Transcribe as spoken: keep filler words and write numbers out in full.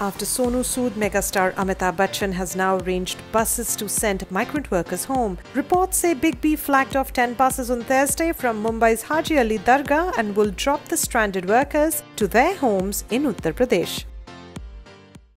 after Sonu Sood megastar Amitabh Bachchan has now arranged buses to send migrant workers home. Reports say Big B flagged off ten buses on Thursday from Mumbai's Haji Ali Dargah and will drop the stranded workers to their homes in Uttar Pradesh.